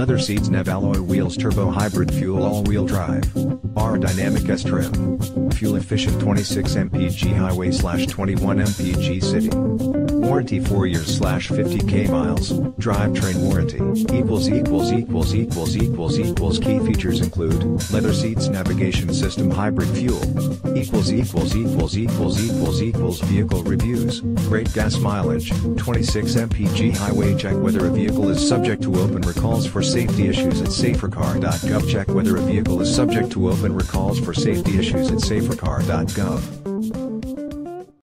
leather seats, nav alloy wheels, turbo hybrid fuel, all-wheel drive. R-Dynamic S-Trim. Fuel-efficient 26 mpg highway/21 mpg city. Warranty 4 years/50k miles. Drivetrain warranty. Key features include leather seats, navigation system, hybrid fuel. Vehicle reviews. Great gas mileage. 26 mpg highway. Check whether a vehicle is subject to open recalls for safety issues at safercar.gov.